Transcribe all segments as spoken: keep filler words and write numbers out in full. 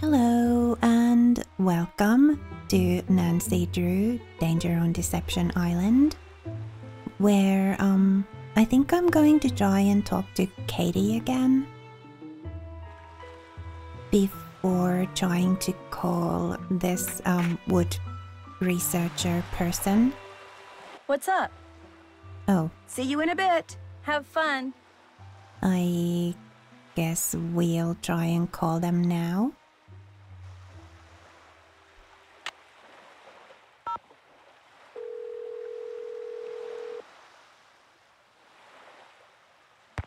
Hello and welcome to Nancy Drew, Danger on Deception Island, where um, I think I'm going to try and talk to Katie again before trying to call this um, wood researcher person. What's up? Oh. See you in a bit. Have fun. I guess we'll try and call them now.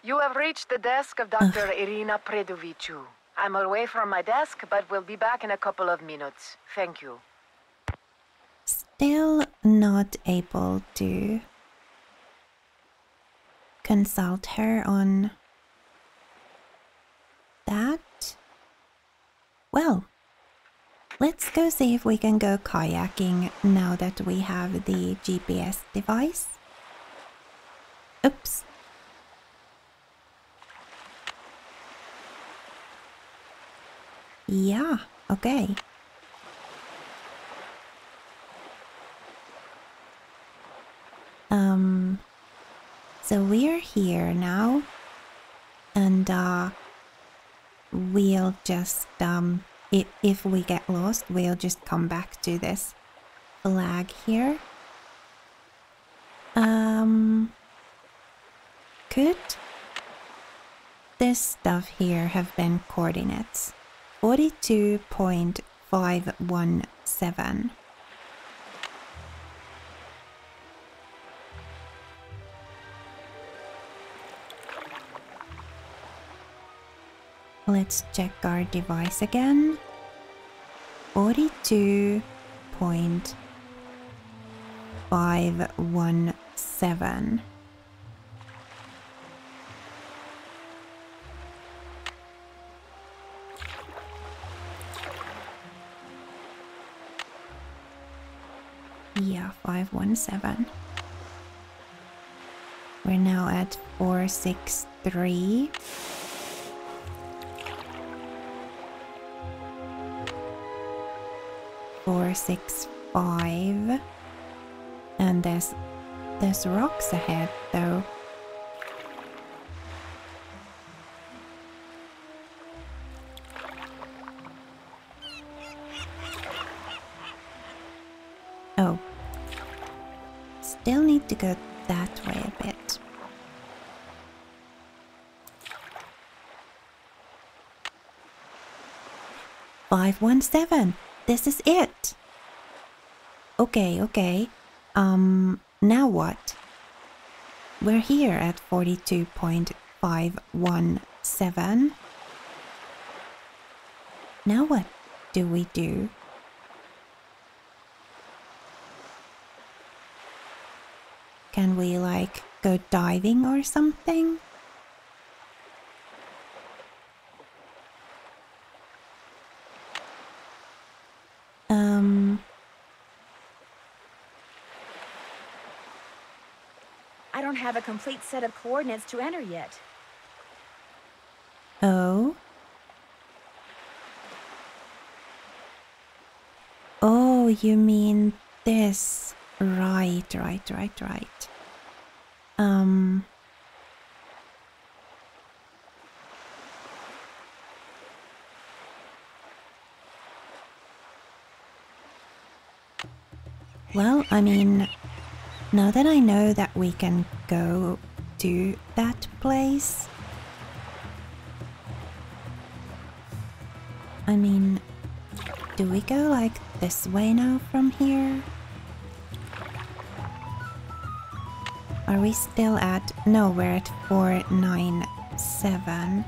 You have reached the desk of Doctor Ugh. Irina Predovichu. I'm away from my desk, but will be back in a couple of minutes. Thank you. Still not able to consult her on that? Well, let's go see if we can go kayaking now that we have the G P S device. Oops. Yeah, okay. Um, so we're here now, and uh, we'll just, um, if, if we get lost, we'll just come back to this flag here. Um, could this stuff here have been coordinates? forty-two point five one seven. Let's check our device again. forty-two point five one seven. Yeah, five one seven. We're now at four six three. four six five. And there's there's rocks ahead though. Oh. Still need to go that way a bit. five one seven! This is it! Okay, okay. Um, now what? We're here at forty-two point five one seven. Now what do we do? Can we, like, go diving or something? Um... I don't have a complete set of coordinates to enter yet. Oh? Oh, you mean this... Right, right, right, right. Um, well, I mean, now that I know that we can go to that place, I mean, do we go like this way now from here? Are we still at... No, we're at four nine seven.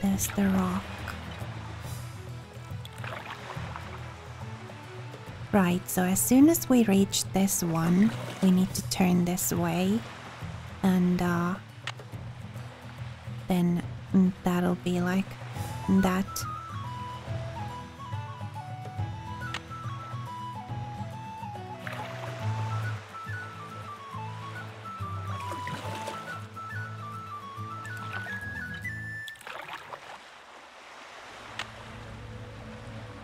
There's the rock. Right, so as soon as we reach this one, we need to turn this way. And uh, then that'll be like that.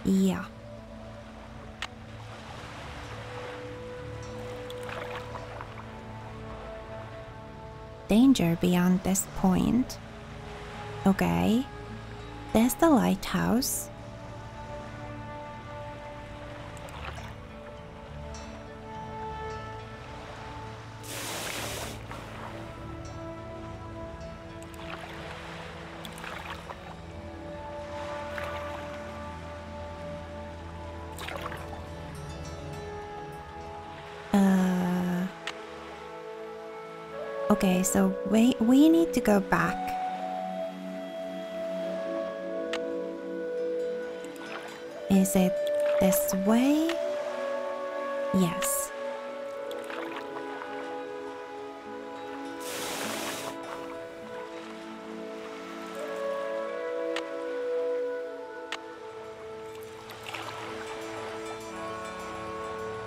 Yeah. Danger beyond this point. Okay. There's the lighthouse. Okay, so we, we need to go back. Is it this way? Yes.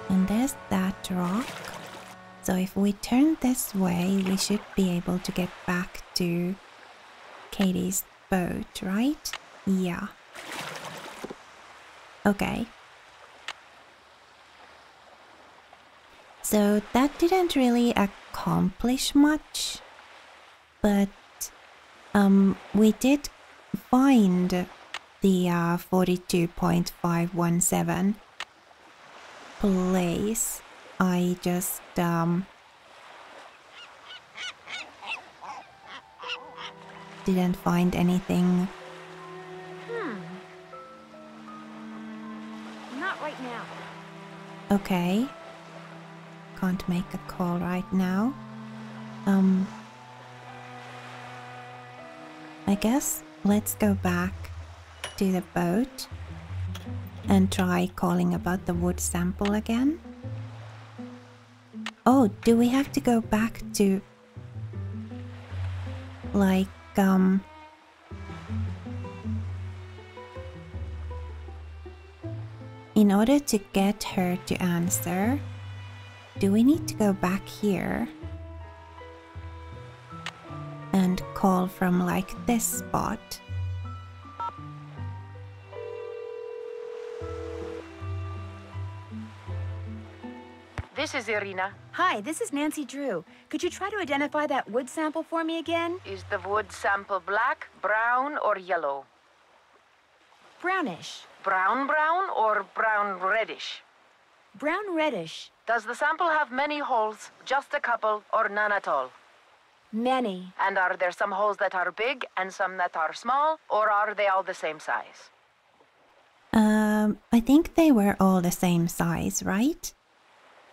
And there's that rock. So if we turn this way, we should be able to get back to Katie's boat, right? Yeah. Okay. So that didn't really accomplish much, but um, we did find the uh, forty-two point five one seven place. I just, um, didn't find anything. Hmm. Not right now. Okay. Can't make a call right now. Um, I guess let's go back to the boat and try calling about the wood sample again. Oh, do we have to go back to, like, um... in order to get her to answer, do we need to go back here and call from, like, this spot? This is Irina. Hi, this is Nancy Drew. Could you try to identify that wood sample for me again? Is the wood sample black, brown, or yellow? Brownish. Brown brown or brown reddish? Brown reddish. Does the sample have many holes, just a couple, or none at all? Many. And are there some holes that are big and some that are small, or are they all the same size? Um, I think they were all the same size, right?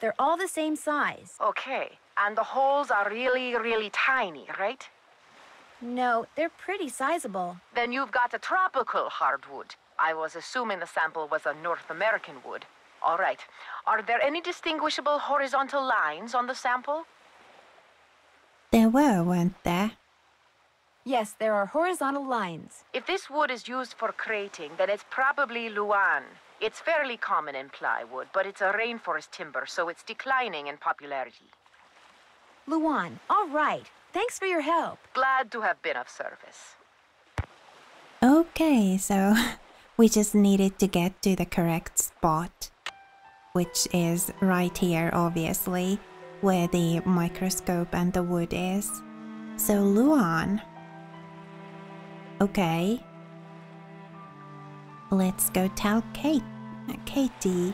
They're all the same size. Okay. And the holes are really, really tiny, right? No, they're pretty sizable. Then you've got a tropical hardwood. I was assuming the sample was a North American wood. All right. Are there any distinguishable horizontal lines on the sample? There were, weren't there? Yes, there are horizontal lines. If this wood is used for crating, then it's probably Luan. It's fairly common in plywood, but it's a rainforest timber, so it's declining in popularity. Luan, all right. Thanks for your help. Glad to have been of service. Okay, so we just needed to get to the correct spot, which is right here, obviously, where the microscope and the wood is. So Luan. Okay. Let's go tell Kate. Katie.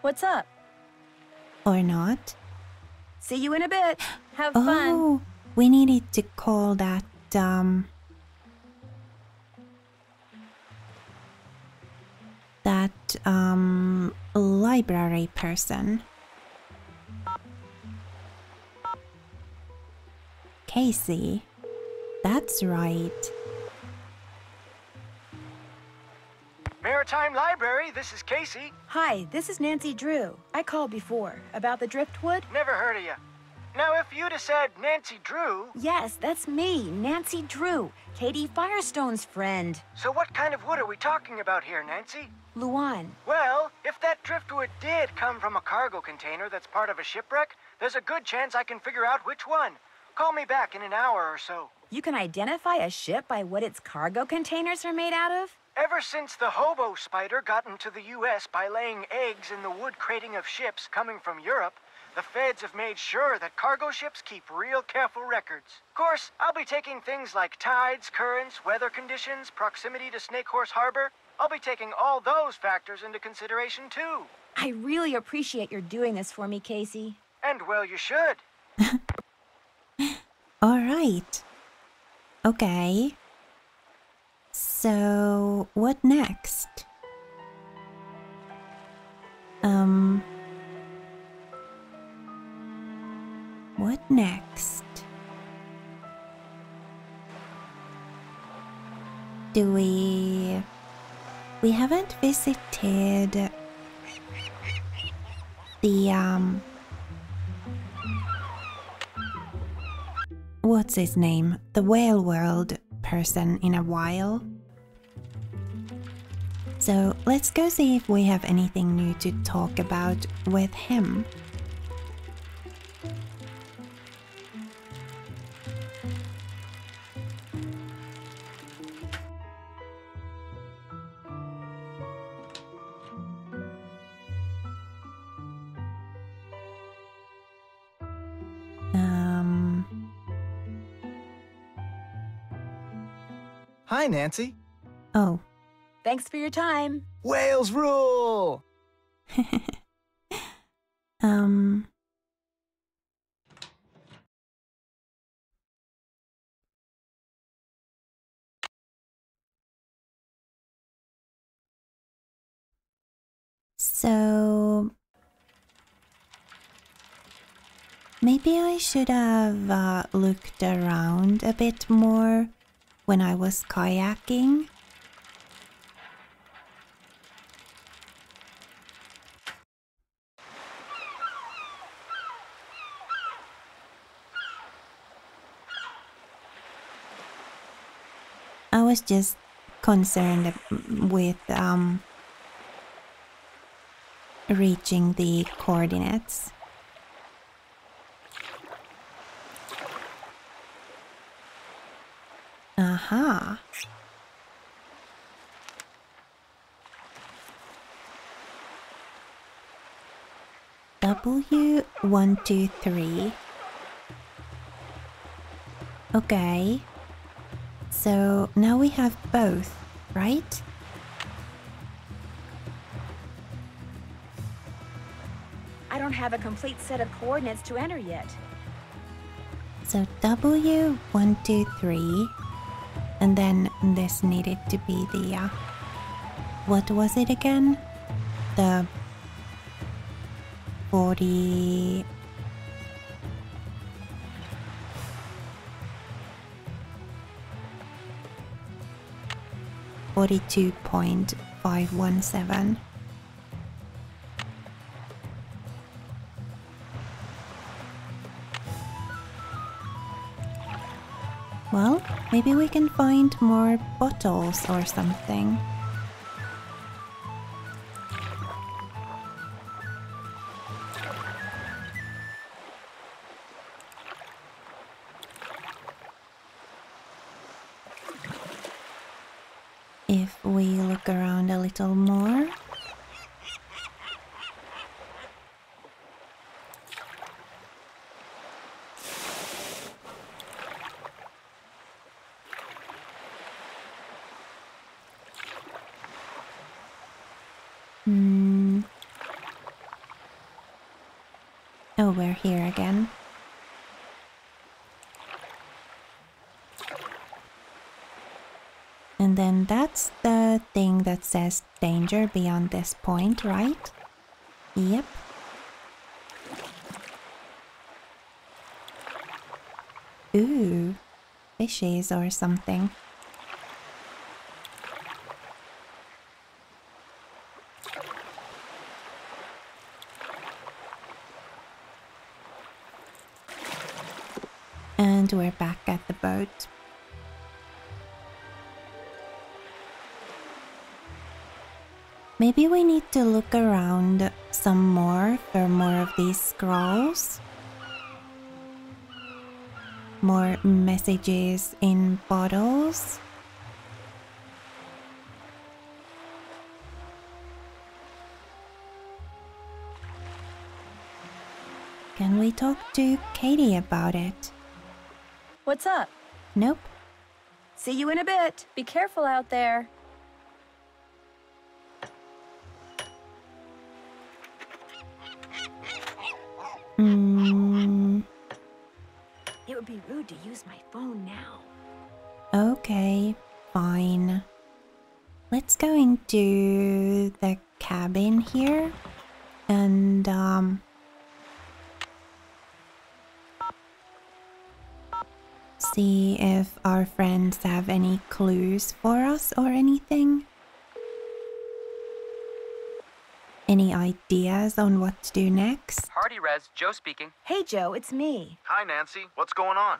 What's up? Or not. See you in a bit. Have oh, fun. Oh, we needed to call that, um... that, um, library person. Casey. That's right. Maritime Library, this is Casey. Hi, this is Nancy Drew. I called before, about the driftwood. Never heard of you. Now, if you'd have said Nancy Drew... Yes, that's me, Nancy Drew, Katie Firestone's friend. So what kind of wood are we talking about here, Nancy? Luan. Well, if that driftwood did come from a cargo container that's part of a shipwreck, there's a good chance I can figure out which one. Call me back in an hour or so. You can identify a ship by what its cargo containers are made out of? Ever since the hobo spider got into the U S by laying eggs in the wood crating of ships coming from Europe, the feds have made sure that cargo ships keep real careful records. Of course, I'll be taking things like tides, currents, weather conditions, proximity to Snakehorse Harbor. I'll be taking all those factors into consideration, too. I really appreciate your doing this for me, Casey. And well, you should. All right. Okay. So, what next? Um... What next? Do we... We haven't visited... the, um... what's his name? The Whale World person in a while. So let's go see if we have anything new to talk about with him. Hi, Nancy. Oh. Thanks for your time. Whales rule! um... So... maybe I should have uh, looked around a bit more when I was kayaking. I was just concerned with um, reaching the coordinates. Aha. W one two three. Okay. So now we have both, right? I don't have a complete set of coordinates to enter yet. So W one two three. And then this needed to be the, uh, what was it again? The forty... forty-two point five one seven. Well, maybe we can find more bottles or something. If we look around a little more. Oh, we're here again. And then that's the thing that says danger beyond this point, right? Yep. Ooh, fishies or something. And we're back at the boat. Maybe we need to look around some more for more of these scrolls. More messages in bottles. Can we talk to Katie about it? What's up? Nope. See you in a bit. Be careful out there. Mm. It would be rude to use my phone now. Okay, fine. Let's go into the cabin here and um see if our friends have any clues for us or anything. Any ideas on what to do next? Hardy's Res, Joe speaking. Hey Joe, it's me. Hi Nancy, what's going on?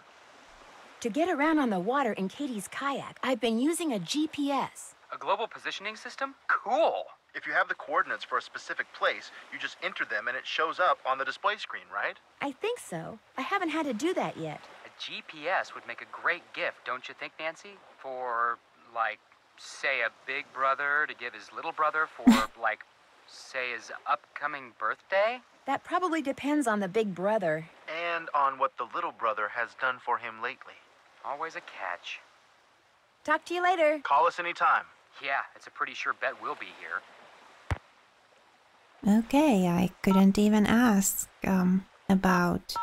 To get around on the water in Katie's kayak, I've been using a G P S. A global positioning system? Cool! If you have the coordinates for a specific place, you just enter them and it shows up on the display screen, right? I think so. I haven't had to do that yet. A G P S would make a great gift, don't you think, Nancy? For, like, say a big brother to give his little brother for, like, say his upcoming birthday? That probably depends on the big brother. And on what the little brother has done for him lately. Always a catch. Talk to you later. Call us anytime. Yeah, it's a pretty sure bet we'll be here. Okay, I couldn't even ask um, about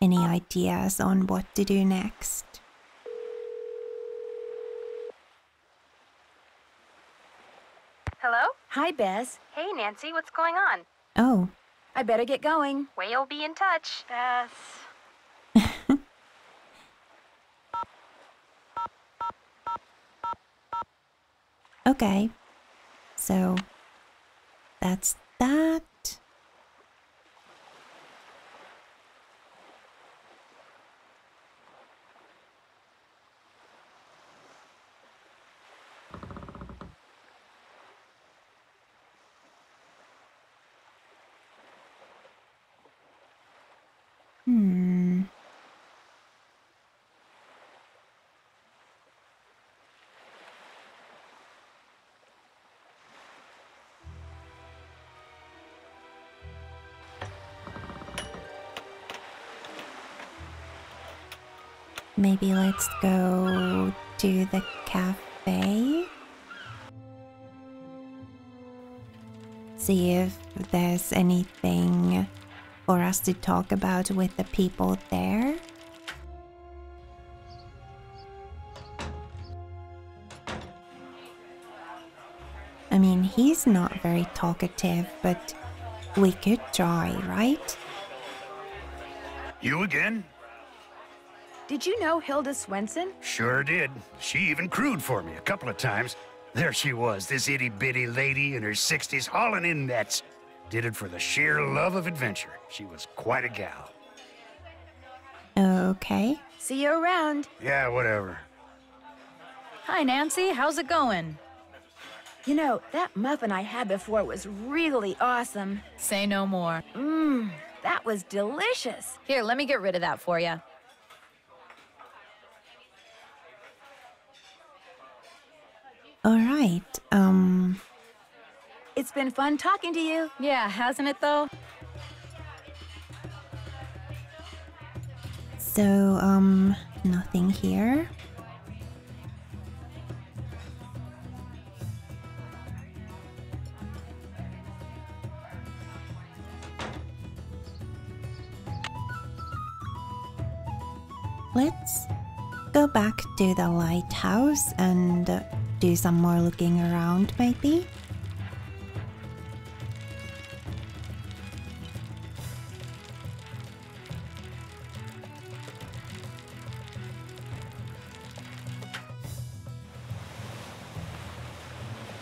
any ideas on what to do next. Hello? Hi, Bess. Hey, Nancy, what's going on? Oh. I better get going. We'll be in touch, Bess. Okay. So, that's that. Hmm. Maybe let's go to the cafe. See if there's anything for us to talk about with the people there. I mean, he's not very talkative, but we could try, right? You again? Did you know Hilda Swenson? Sure did. She even crewed for me a couple of times. There she was, this itty-bitty lady in her sixties hauling in nets. Did it for the sheer love of adventure. She was quite a gal. Okay. See you around. Yeah, whatever. Hi, Nancy. How's it going? You know, that muffin I had before was really awesome. Say no more. Mmm, that was delicious. Here, let me get rid of that for you. All right, um... It's been fun talking to you. Yeah, hasn't it though? So, um, nothing here. Let's go back to the lighthouse and uh, do some more looking around, maybe.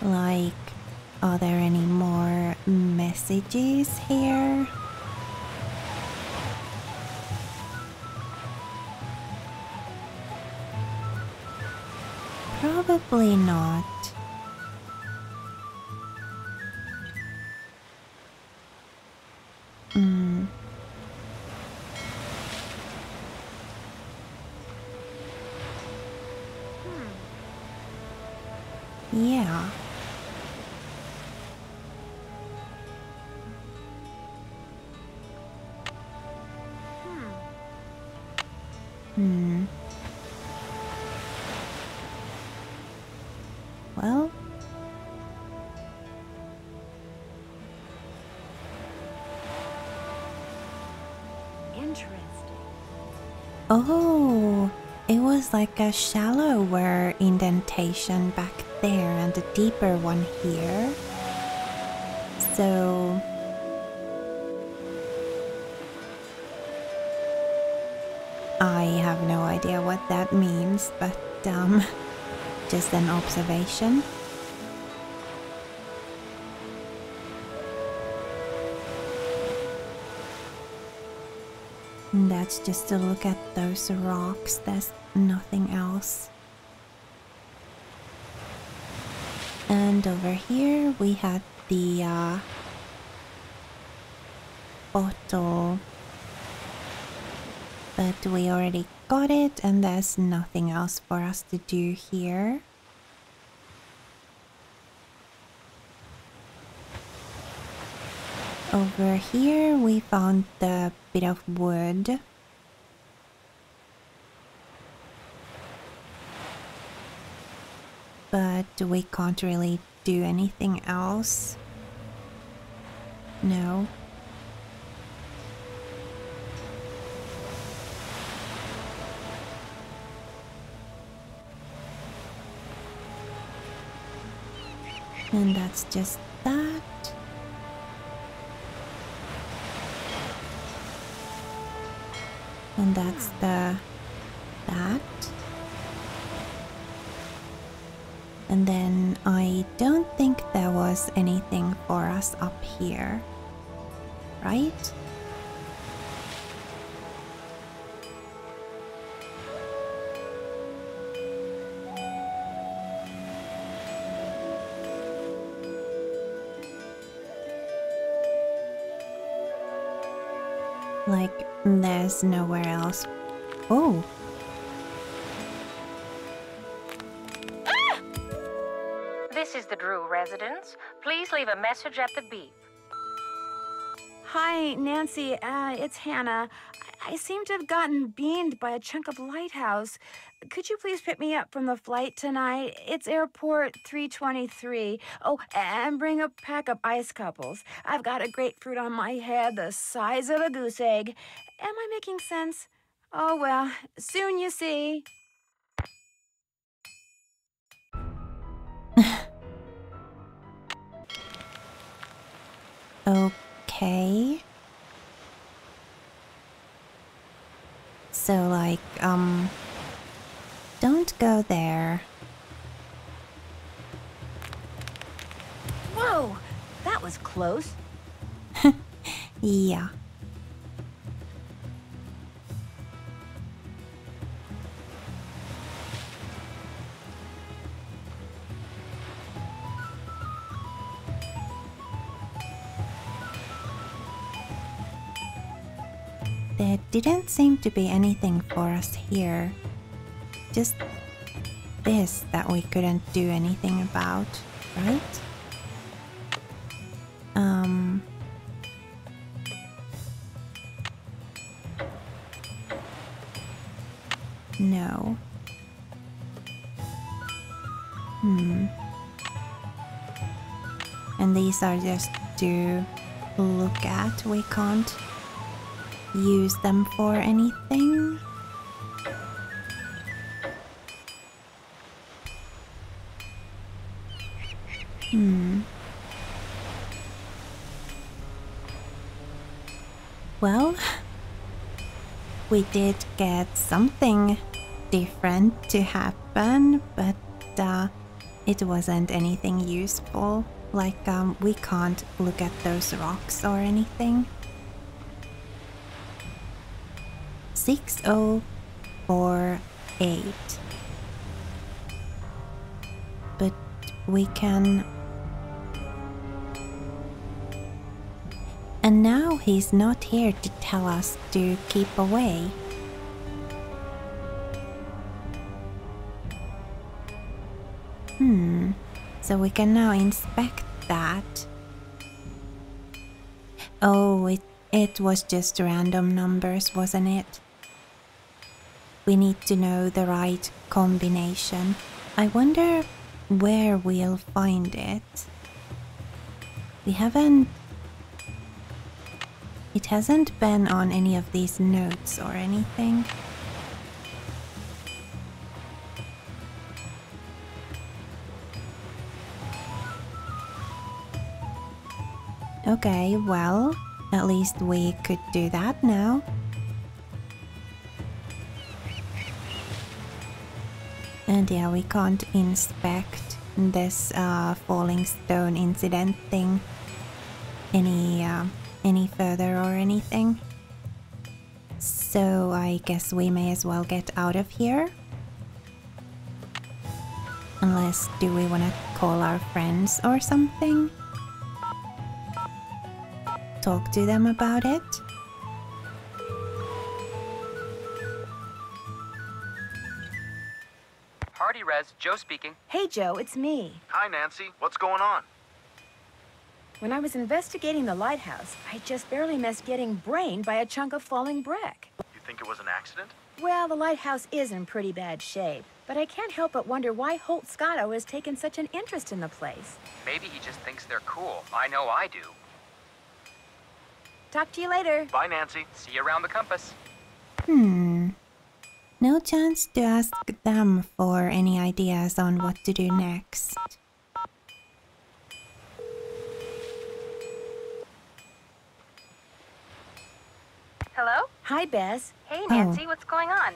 Like, are there any more messages here? Probably not. Mm. Yeah. Hmm. Well. Interesting. Oh, it was like a shallower indentation back there and a deeper one here. So... I have no idea what that means, but um, just an observation. And that's just to look at those rocks, there's nothing else. And over here we had the uh, bottle. But we already got it, and there's nothing else for us to do here. Over here we found the bit of wood. But we can't really do anything else. No. And that's just that. And that's the... that. And then I don't think there was anything for us up here. Right? Like, there's nowhere else. Oh! Ah! This is the Drew residence. Please leave a message at the beep. Hi, Nancy. Uh, it's Hannah. I, I seem to have gotten beamed by a chunk of lighthouse. Could you please pick me up from the flight tonight? It's airport three twenty-three. Oh, and bring a pack of ice couples. I've got a grapefruit on my head the size of a goose egg. Am I making sense? Oh, well, soon you see. Okay. Okay. So like, um, don't go there. Whoa, that was close. Yeah. There didn't seem to be anything for us here. Just this that we couldn't do anything about, right? Um... No. Hmm. And these are just to look at, we can't use them for anything. Hmm. Well, we did get something different to happen, but uh, it wasn't anything useful. Like, um, we can't look at those rocks or anything. six oh four eight. But we can... And now he's not here to tell us to keep away. Hmm. So we can now inspect that. Oh, it, it was just random numbers, wasn't it? we need to know the right combination. I wonder where we'll find it. We haven't... It hasn't been on any of these notes or anything. Okay, well, at least we could do that now. And yeah, we can't inspect this uh, falling stone incident thing any, uh, any further or anything. So I guess we may as well get out of here. Unless, do we want to call our friends or something? Talk to them about it. Hardy's Res, Joe speaking. Hey Joe, it's me. Hi Nancy, what's going on? When I was investigating the lighthouse, I just barely missed getting brained by a chunk of falling brick. You think it was an accident? Well, the lighthouse is in pretty bad shape, but I can't help but wonder why Holt Scotto has taken such an interest in the place. Maybe he just thinks they're cool. I know I do. Talk to you later. Bye, Nancy. See you around the compass. Hmm. No chance to ask them for any ideas on what to do next. Hello? Hi, Bess. Hey, Nancy. Oh. What's going on?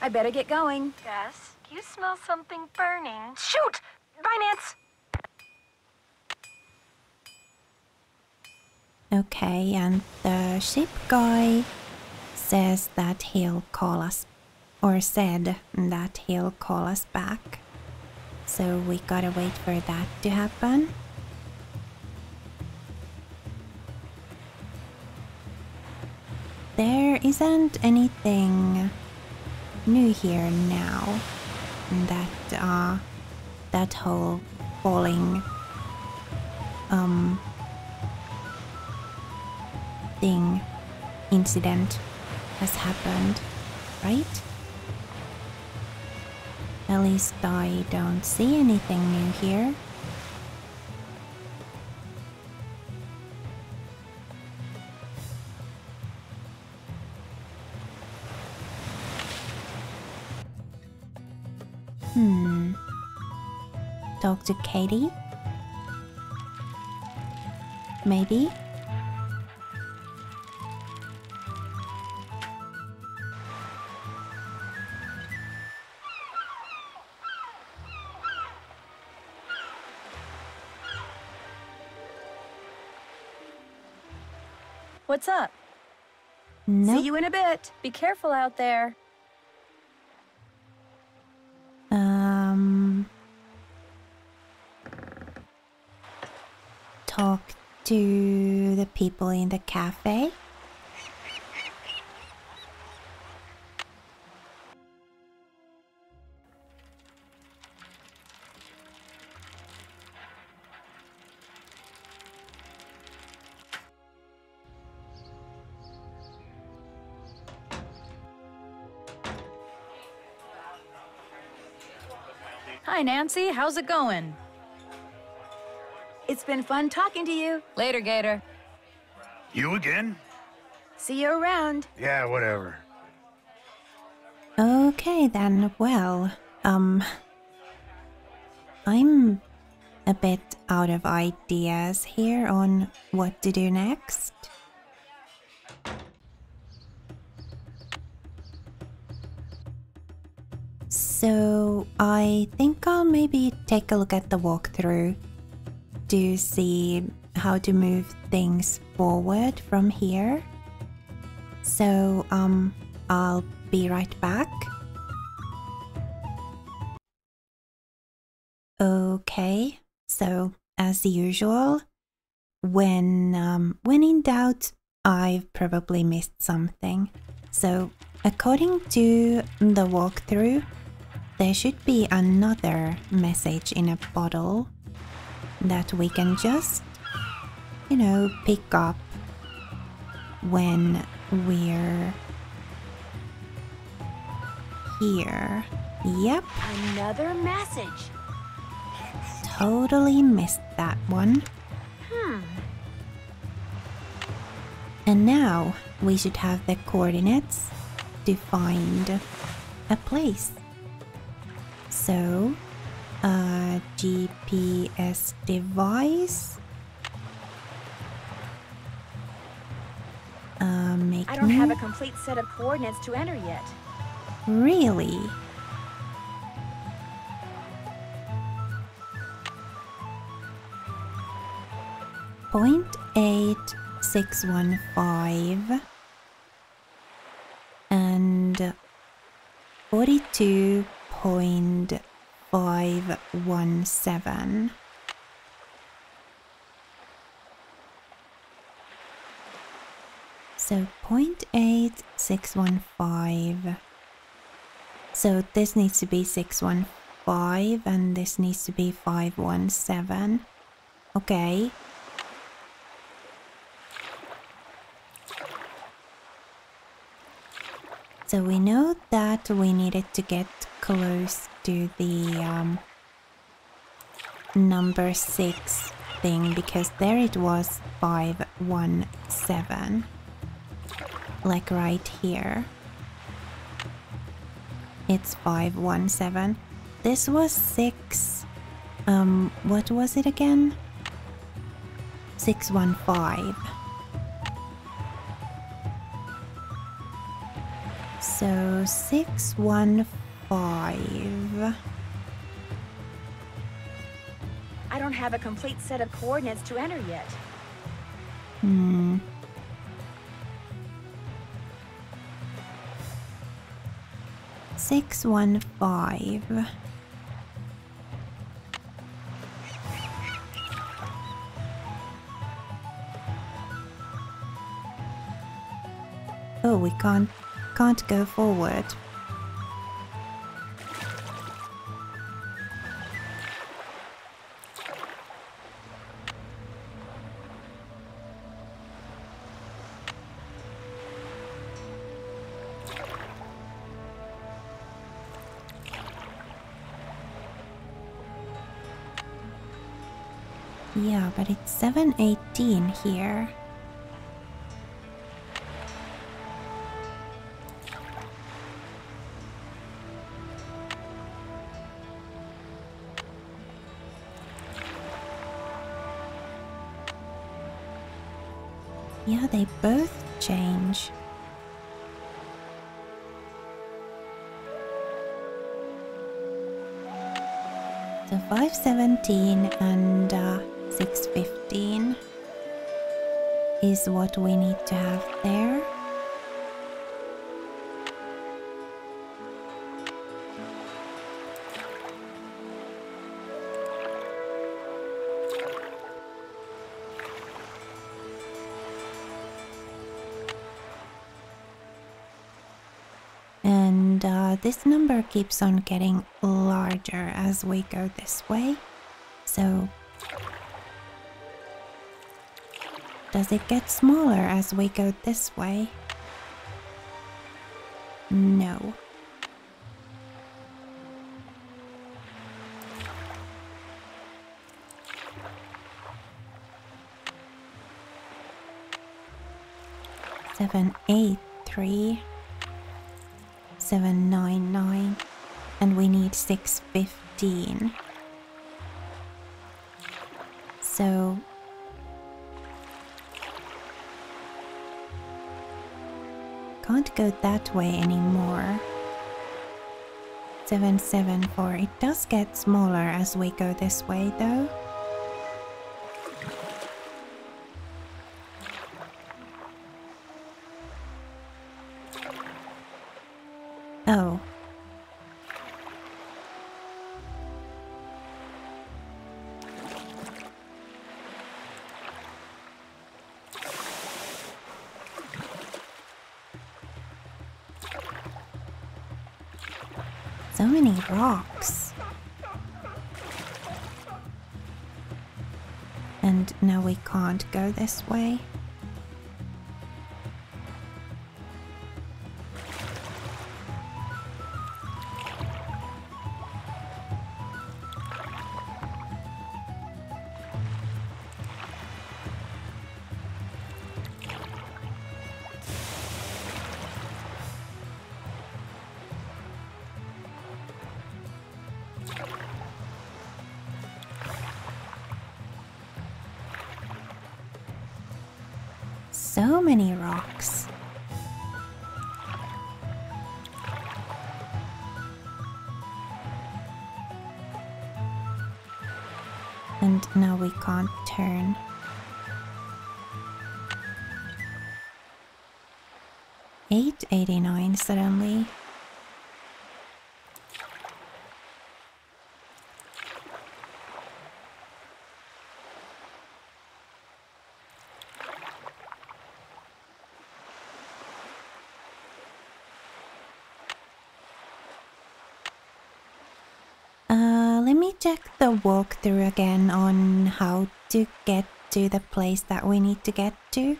I better get going. Bess, do you smell something burning? Shoot! Bye, Nance! Okay, and the ship guy says that he'll call us, or said that he'll call us back. So we gotta wait for that to happen. There isn't anything new here now. That, uh, that whole falling, um... thing, incident has happened, right? At least I don't see anything new here. Hmm. Talk to Katie? Maybe? What's up? Nope. See you in a bit. Be careful out there. Um. Talk to the people in the cafe. Hi, Nancy. How's it going? It's been fun talking to you. Later, Gator. You again? See you around. Yeah, whatever. Okay, then. Well, um... I'm a bit out of ideas here on what to do next. So I think I'll maybe take a look at the walkthrough to see how to move things forward from here. So um, I'll be right back. Okay, so as usual, when, um, when in doubt, I've probably missed something. So according to the walkthrough, there should be another message in a bottle that we can just, you know, pick up when we're here. Yep. Another message. Totally missed that one. Hmm. And now we should have the coordinates to find a place. So, a G P S device. Uh, make I don't me... have a complete set of coordinates to enter yet. Really? point eight six one five and forty-two point five one seven. So point eight six one five. So this needs to be six one five and this needs to be five one seven. Okay. So we know that we needed to get close to the um, number six thing, because there it was five one seven, like right here. It's five one seven. This was six, um, what was it again? six one five. So six one five. I don't have a complete set of coordinates to enter yet. Hmm. Six one five. Oh, we can't. Can't go forward. Yeah, but it's seven eighteen here. Yeah, they both change. So five seventeen and uh, six fifteen is what we need to have there. This number keeps on getting larger as we go this way. So, does it get smaller as we go this way? No. seven eight three. seven nine nine, and we need six fifteen. So can't go that way anymore. seven seven four. It does get smaller as we go this way though. Oh. So many rocks. And now we can't go this way. so many rocks. And now we can't turn. eight eighty-nine suddenly. Check the walkthrough again on how to get to the place that we need to get to.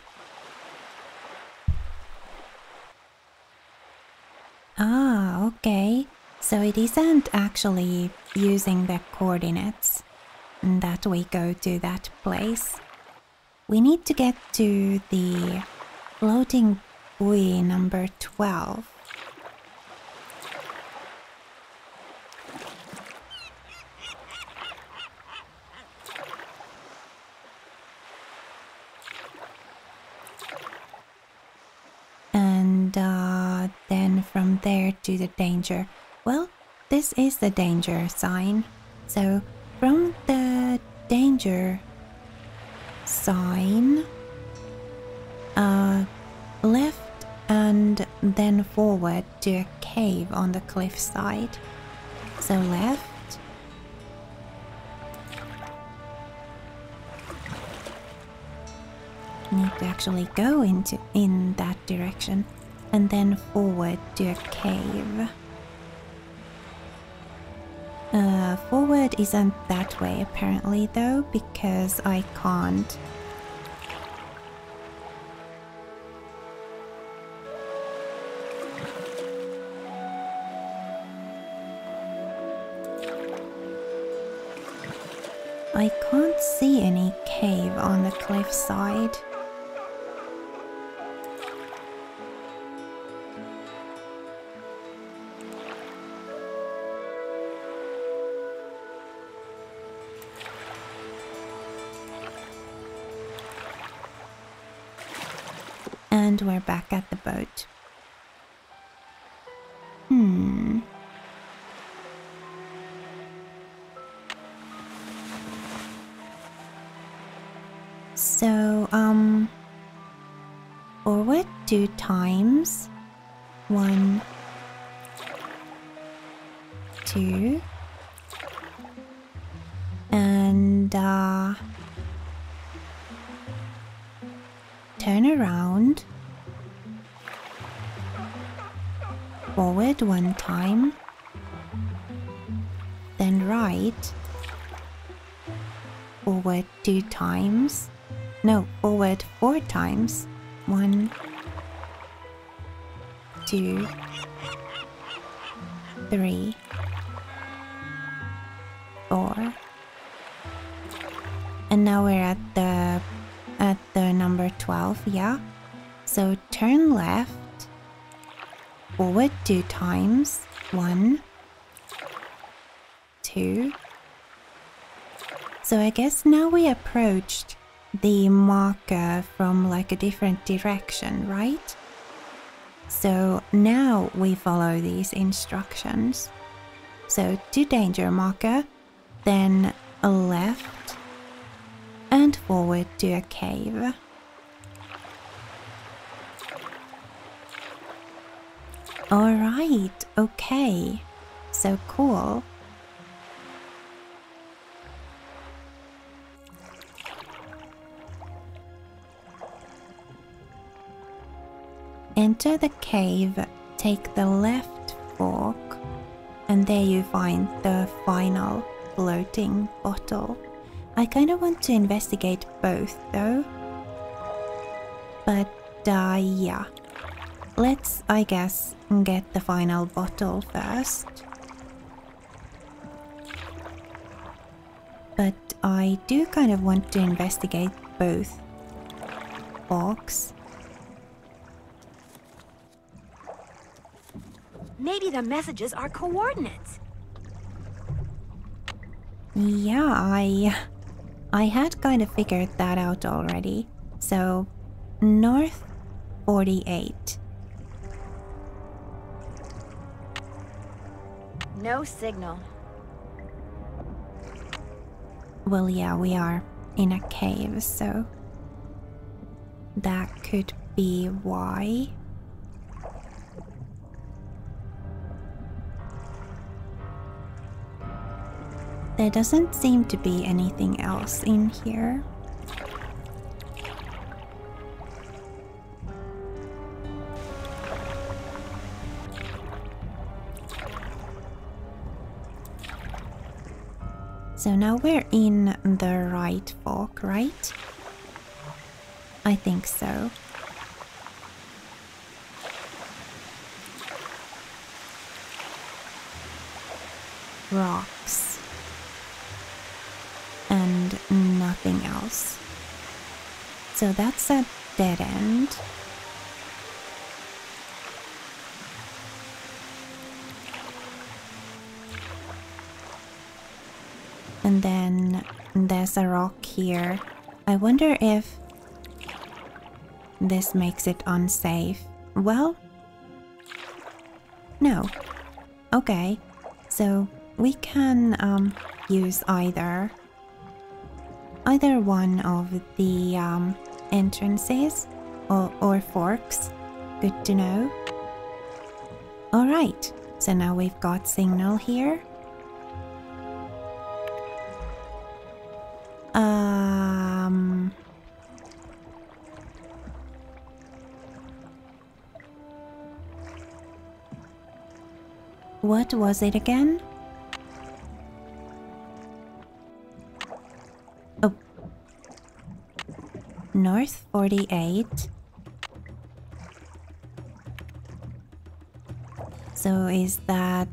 Ah, okay. So it isn't actually using the coordinates that we go to that place. We need to get to the floating buoy number twelve. From there to the danger. Well, this is the danger sign. So from the danger sign, uh, left and then forward to a cave on the cliff side. So left. Need to actually go into in that direction. And then forward to a cave. Uh, forward isn't that way apparently though, because I can't. I can't see any cave on the cliff side. And we're back at the boat. Hmm. So, um, forward two times. One, two, and uh, turn around. Forward one time, then right, forward two times, no, forward four times, one, two, three, four, and now we're at the, at the number twelve, yeah, so turn left. Forward two times, one, two. So I guess now we approached the marker from like a different direction, right? So now we follow these instructions. So to danger marker, then a left and forward to a cave. Alright, okay, so cool. Enter the cave, take the left fork, and there you find the final floating bottle. I kind of want to investigate both though, but uh, yeah. Let's, I guess, get the final bottle first. But I do kind of want to investigate both forks. Maybe the messages are coordinates. Yeah, I... I had kind of figured that out already. So, North forty-eight. No signal. Well, yeah, we are in a cave, so that could be why. There doesn't seem to be anything else in here. So now we're in the right fork, right? I think so. Rocks. And nothing else. So that's a dead end. And then there's a rock here. I wonder if this makes it unsafe. Well, no. Okay, so we can um, use either either one of the um, entrances or, or forks. Good to know. All right, so now we've got signal here. Um, what was it again? Oh, North forty-eight. So is that...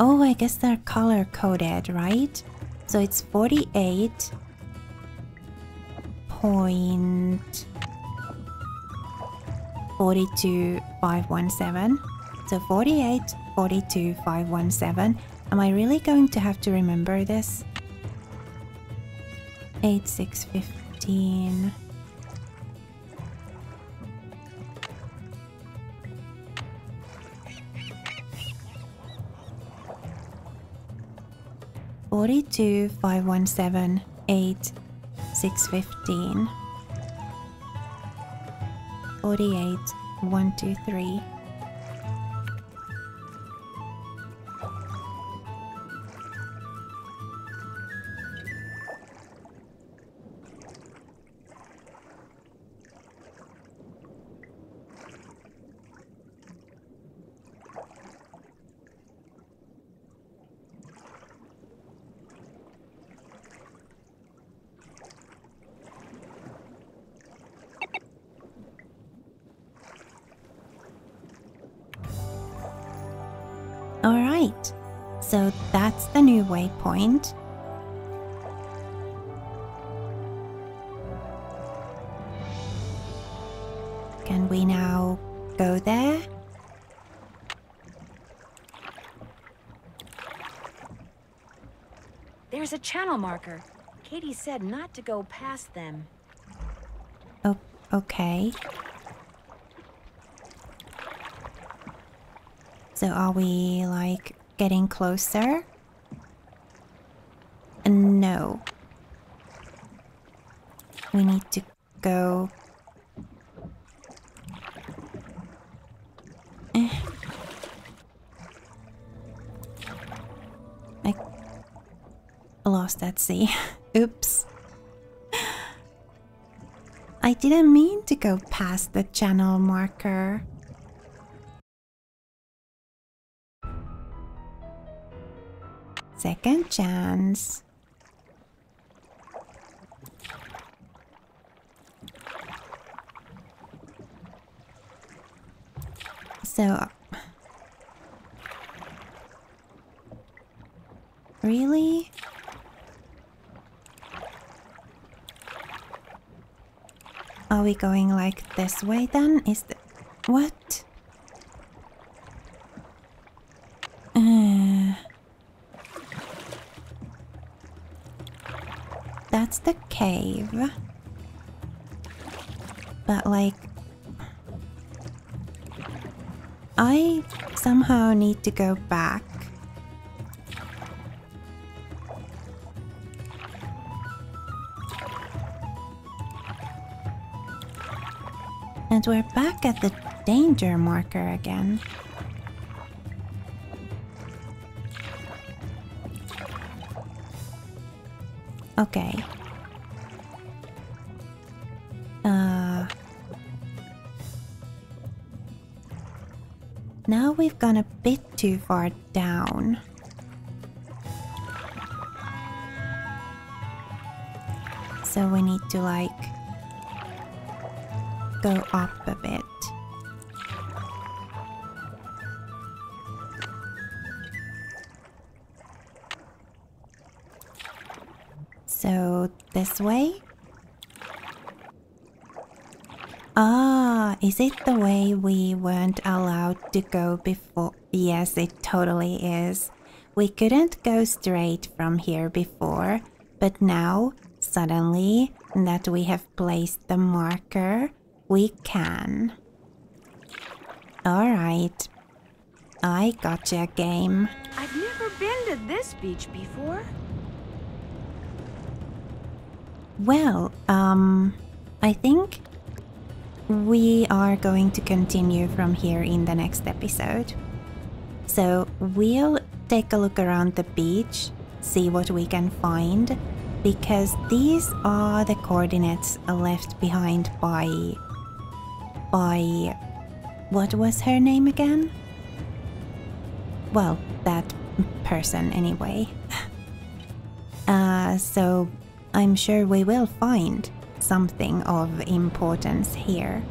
Oh, I guess they're color-coded, right? So it's forty-eight point forty-two five one seven. So forty-eight forty-two five one seven. Am I really going to have to remember this? Eight six fifteen. Forty-two, five, one, seven, eight, six, fifteen. Forty-eight, one, two, three. Alright, so that's the new waypoint. Can we now go there? There's a channel marker. Katie said not to go past them. Oh, okay. So are we, like, getting closer? No. We need to go... Eh. I lost at sea. Oops. I didn't mean to go past the channel marker. Second chance. So... Really? Are we going like this way then? Is the... What? That's the cave. But like... I somehow need to go back. And we're back at the danger marker again. Okay. Uh, now we've gone a bit too far down. So we need to like go up a bit. So, this way? Ah, is it the way we weren't allowed to go before? Yes, it totally is. We couldn't go straight from here before, but now, suddenly, that we have placed the marker, we can. Alright. I gotcha, game. I've never been to this beach before. Well, um, I think we are going to continue from here in the next episode. So we'll take a look around the beach, see what we can find, because these are the coordinates left behind by... by... what was her name again? Well, that person anyway. uh, so... I'm sure we will find something of importance here.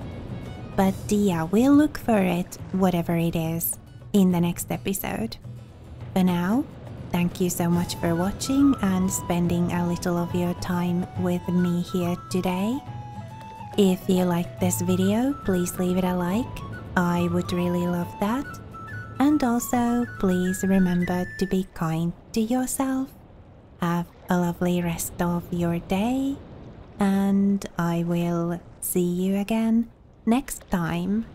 But yeah, we'll look for it, whatever it is, in the next episode. For now, thank you so much for watching and spending a little of your time with me here today. If you liked this video, please leave it a like. I would really love that. And also, please remember to be kind to yourself. Have a lovely rest of your day, and I will see you again next time.